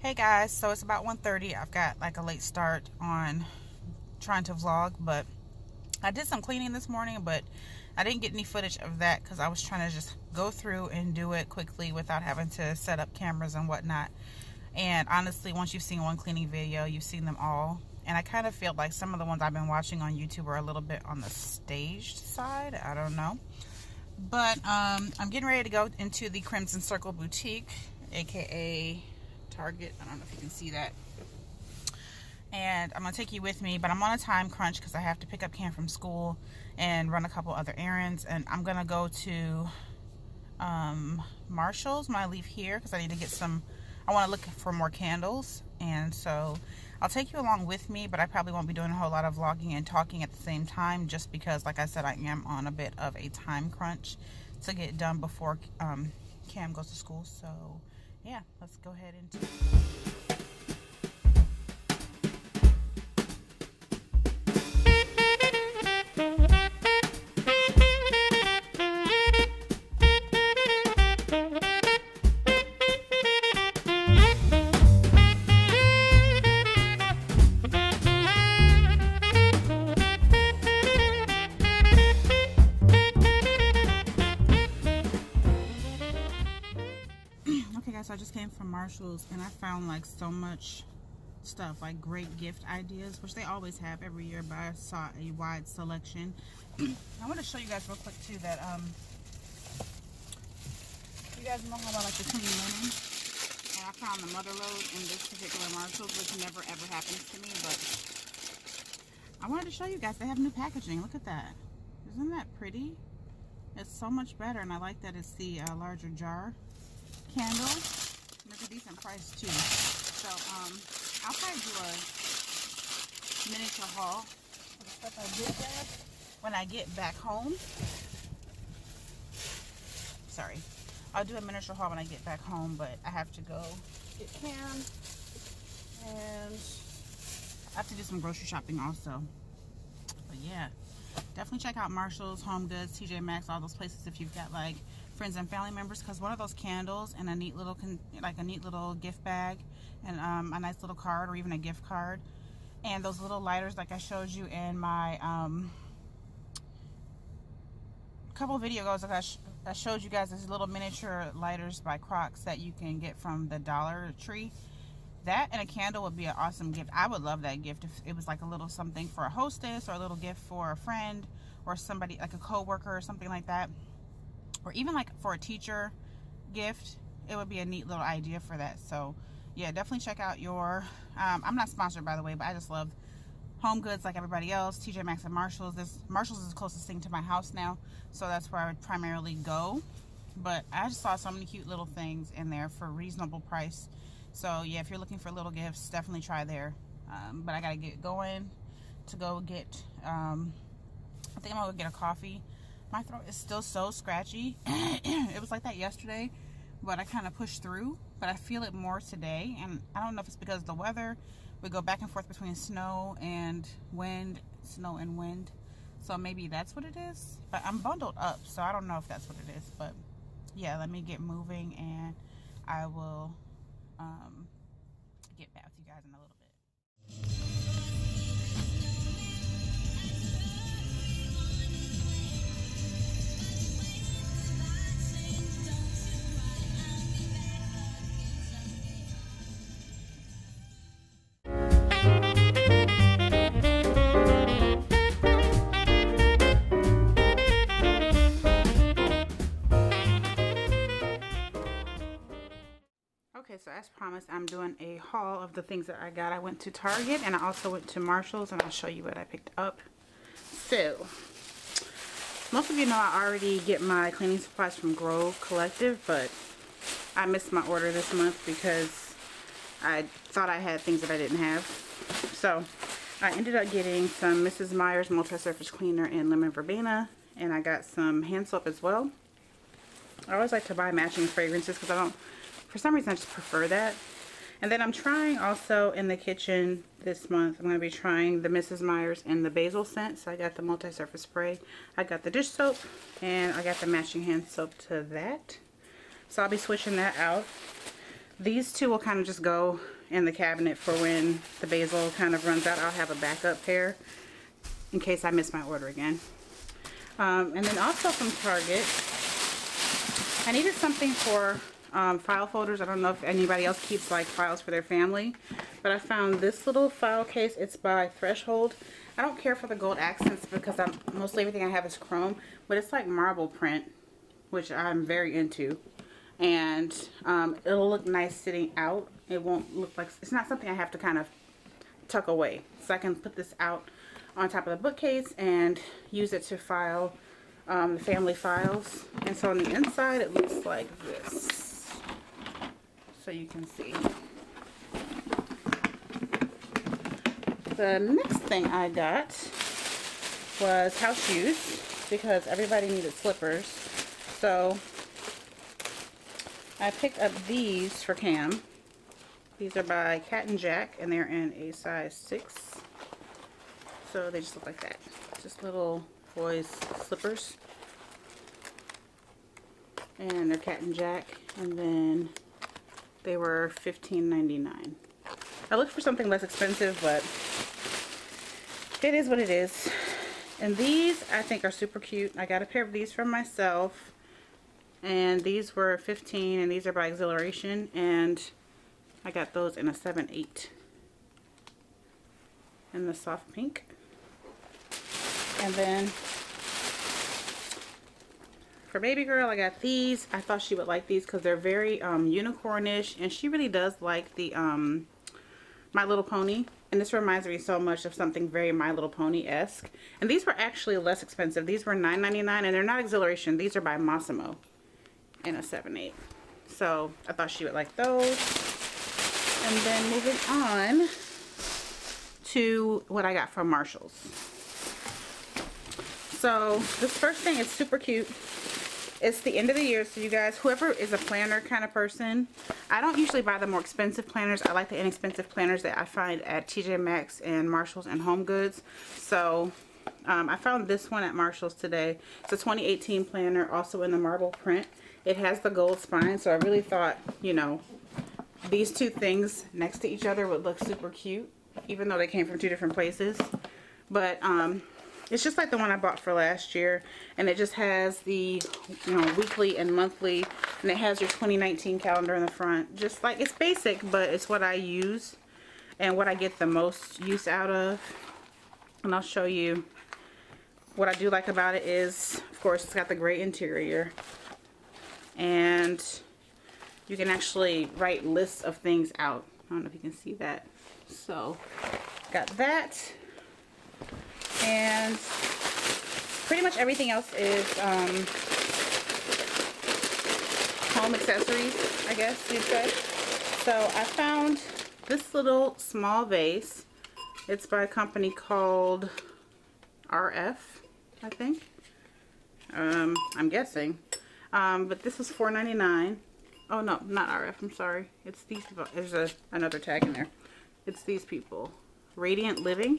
Hey guys, so it's about 1:30. I've got like a late start on trying to vlog, but I did some cleaning this morning, but I didn't get any footage of that because I was trying to just go through and do it quickly without having to set up cameras and whatnot. And honestly, once you've seen one cleaning video, you've seen them all. And I kind of feel like some of the ones I've been watching on YouTube are a little bit on the staged side. I don't know. But I'm getting ready to go into the Crimson Circle Boutique, aka Target. I don't know if you can see that. And I'm going to take you with me, but I'm on a time crunch because I have to pick up Cam from school and run a couple other errands. And I'm going to go to Marshall's when I leave here because I need to get some, I want to look for more candles. And so I'll take you along with me, but I probably won't be doing a whole lot of vlogging and talking at the same time just because, like I said, I am on a bit of a time crunch to get done before Cam goes to school. So yeah, let's go ahead and do it. So I just came from Marshall's and I found like so much stuff, like great gift ideas, which they always have every year, but I saw a wide selection. I want to show you guys real quick too that you guys know how I like the clean linen, and I found the mother load in this particular Marshall's, which never ever happens to me, but I wanted to show you guys they have new packaging. Look at that. Isn't that pretty? It's so much better, and I like that it's the larger jar candle. It's a decent price too. So I'll probably do a miniature haul of the stuff I did grab when I get back home. Sorry, I'll do a miniature haul when I get back home, but I have to go get Cam and I have to do some grocery shopping also. But yeah, definitely check out Marshall's, Home Goods, TJ Maxx, all those places if you've got like friends and family members, because one of those candles and a neat little gift bag and a nice little card or even a gift card and those little lighters like I showed you in my couple video ago, I showed you guys these little miniature lighters by Crocs that you can get from the Dollar Tree. That and a candle would be an awesome gift. I would love that gift if it was like a little something for a hostess or a little gift for a friend or somebody like a co-worker or something like that. Or even like for a teacher gift, it would be a neat little idea for that. So yeah, definitely check out your I'm not sponsored by the way, but I just love Home Goods like everybody else, TJ Maxx and Marshall's. This Marshall's is the closest thing to my house now, so that's where I would primarily go. But I just saw so many cute little things in there for a reasonable price. So yeah, if you're looking for little gifts, definitely try there. But I gotta get going to go get I think I'm gonna go get a coffee. My throat is still so scratchy. It was like that yesterday, but I kind of pushed through, but I feel it more today. And I don't know if it's because of the weather. We go back and forth between snow and wind. So maybe that's what it is, but I'm bundled up, so I don't know if that's what it is. But yeah, let me get moving and I will get back to you guys in a little bit. So as promised, I'm doing a haul of the things that I got. I went to Target and I also went to Marshall's, and I'll show you what I picked up. So most of you know I already get my cleaning supplies from Grove Collaborative, but I missed my order this month because I thought I had things that I didn't have. So I ended up getting some Mrs. Meyers multi-surface cleaner and lemon verbena, and I got some hand soap as well. I always like to buy matching fragrances because I don't, for some reason I just prefer that. And then I'm trying also in the kitchen this month, I'm going to be trying the Mrs. Meyers and the basil scent. So I got the multi-surface spray, I got the dish soap, and I got the matching hand soap to that. So I'll be switching that out. These two will kind of just go in the cabinet for when the basil kind of runs out. I'll have a backup pair in case I miss my order again. And then also from Target, I needed something for file folders. I don't know if anybody else keeps like files for their family, but I found this little file case. It's by Threshold. I don't care for the gold accents because I'm mostly everything I have is chrome, but it's like marble print, which I'm very into. And it'll look nice sitting out. It won't look like, it's not something I have to kind of tuck away. So I can put this out on top of the bookcase and use it to file the family files. And so on the inside it looks like this. So you can see. The next thing I got was house shoes because everybody needed slippers. So I picked up these for Cam. These are by Cat and Jack, and they're in a size 6. So they just look like that. Just little boys' slippers. And they're Cat and Jack, and then they were $15.99. I looked for something less expensive, but it is what it is. And these, I think, are super cute. I got a pair of these for myself. And these were $15, and these are by Exhilaration, and I got those in a 7/8 in the soft pink. And then for baby girl, I got these. I thought she would like these because they're very unicornish, and she really does like the My Little Pony. And this reminds me so much of something very My Little Pony-esque. And these were actually less expensive. These were $9.99, and they're not Exhilaration. These are by Mossimo in a 7/8. So I thought she would like those. And then moving on to what I got from Marshall's. So this first thing is super cute. It's the end of the year, so you guys, whoever is a planner kind of person, I don't usually buy the more expensive planners. I like the inexpensive planners that I find at TJ Maxx and Marshall's and Home Goods. So I found this one at Marshall's today. It's a 2018 planner, also in the marble print. It has the gold spine, so I really thought, you know, these two things next to each other would look super cute, even though they came from two different places. But it's just like the one I bought for last year, and it just has the, you know, weekly and monthly, and it has your 2019 calendar in the front. Just like, it's basic, but it's what I use and what I get the most use out of. And I'll show you what I do like about it is, of course, it's got the gray interior, and you can actually write lists of things out. I don't know if you can see that. So got that. And pretty much everything else is home accessories, I guess you'd say. So I found this little small vase. It's by a company called RF, I think. I'm guessing. But this was $4.99. Oh no, not RF, I'm sorry. It's these people. There's another tag in there. It's these people. Radiant Living.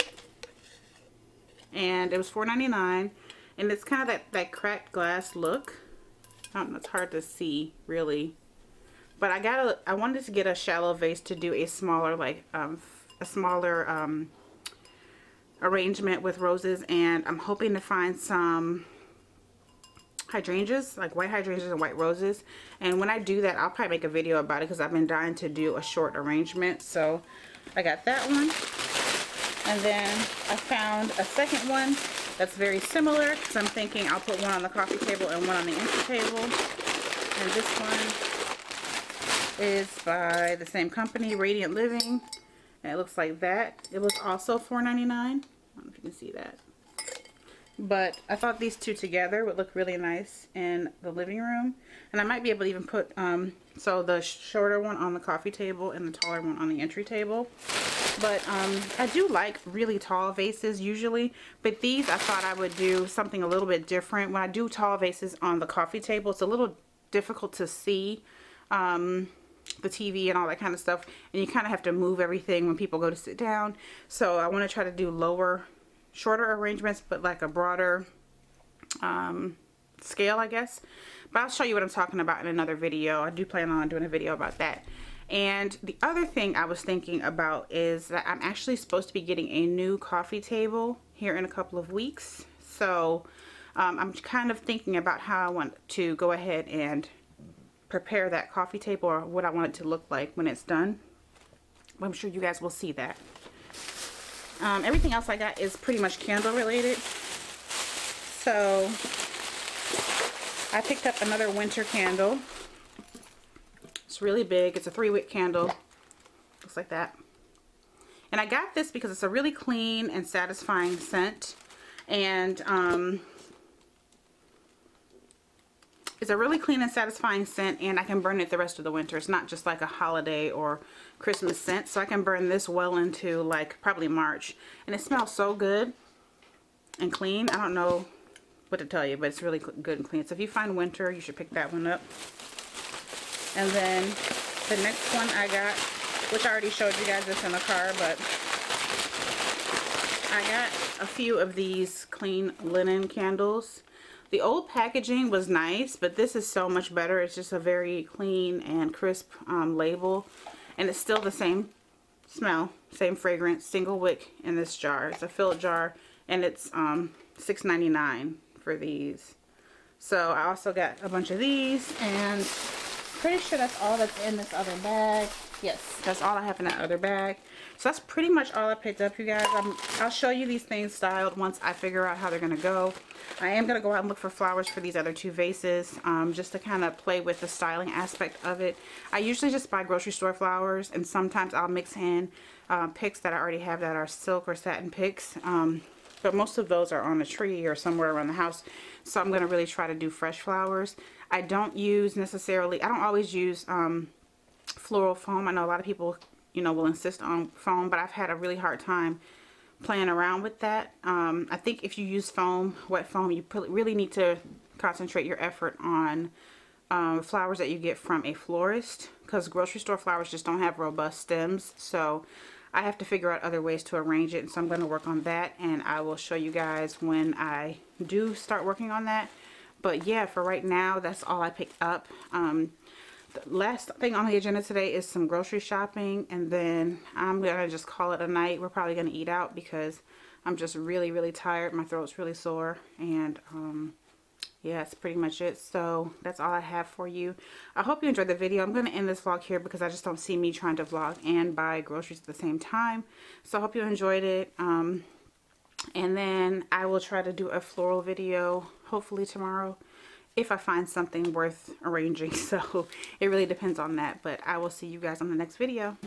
And it was $4.99, and it's kind of that cracked glass look. It's hard to see really, but I wanted to get a shallow vase to do a smaller arrangement with roses, and I'm hoping to find some hydrangeas, like white hydrangeas and white roses. And when I do that, I'll probably make a video about it because I've been dying to do a short arrangement. So I got that one. And then I found a second one that's very similar, because I'm thinking I'll put one on the coffee table and one on the entry table. And this one is by the same company, Radiant Living. And it looks like that. It was also $4.99. I don't know if you can see that. But I thought these two together would look really nice in the living room. And I might be able to even put the shorter one on the coffee table and the taller one on the entry table. But I do like really tall vases usually, but these I thought I would do something a little bit different. When I do tall vases on the coffee table, it's a little difficult to see the TV and all that kind of stuff, and you kind of have to move everything when people go to sit down. So I want to try to do shorter arrangements, but like a broader scale, I guess. But I'll show you what I'm talking about in another video. I do plan on doing a video about that. And the other thing I was thinking about is that I'm actually supposed to be getting a new coffee table here in a couple of weeks. So I'm kind of thinking about how I want to go ahead and prepare that coffee table, or what I want it to look like when it's done. I'm sure you guys will see that. Everything else I got is pretty much candle related. So I picked up another winter candle. It's really big. It's a 3-wick candle. Looks like that. And I got this because it's a really clean and satisfying scent. And it's a really clean and satisfying scent, and I can burn it the rest of the winter. It's not just like a holiday or Christmas scent. So I can burn this well into like probably March. And it smells so good and clean. I don't know what to tell you, but it's really good and clean. So if you find winter, you should pick that one up. And then the next one I got, which I already showed you guys this in the car, but I got a few of these clean linen candles. The old packaging was nice, but this is so much better. It's just a very clean and crisp label. And it's still the same smell, same fragrance, single wick in this jar. It's a filled jar, and it's $6.99 for these. So I also got a bunch of these, and pretty sure that's all that's in this other bag. Yes, that's all I have in that other bag. So that's pretty much all I picked up, you guys. I'll show you these things styled once I figure out how they're going to go. I am going to go out and look for flowers for these other two vases, just to kind of play with the styling aspect of it. I usually just buy grocery store flowers, and sometimes I'll mix in picks that I already have that are silk or satin picks. But most of those are on a tree or somewhere around the house. So I'm going to really try to do fresh flowers. I don't use necessarily, I don't always use floral foam. I know a lot of people, you know, will insist on foam, but I've had a really hard time playing around with that. I think if you use foam, wet foam, you really need to concentrate your effort on flowers that you get from a florist, because grocery store flowers just don't have robust stems. So I have to figure out other ways to arrange it, and so I'm going to work on that, and I will show you guys when I do start working on that. But yeah, for right now, that's all I picked up. The last thing on the agenda today is some grocery shopping, and then I'm going to just call it a night. We're probably going to eat out because I'm just really, really tired. My throat's really sore, and yeah, that's pretty much it. So that's all I have for you. I hope you enjoyed the video. I'm going to end this vlog here because I just don't see me trying to vlog and buy groceries at the same time. So I hope you enjoyed it. And then I will try to do a floral video hopefully tomorrow if I find something worth arranging. So it really depends on that. But I will see you guys on the next video.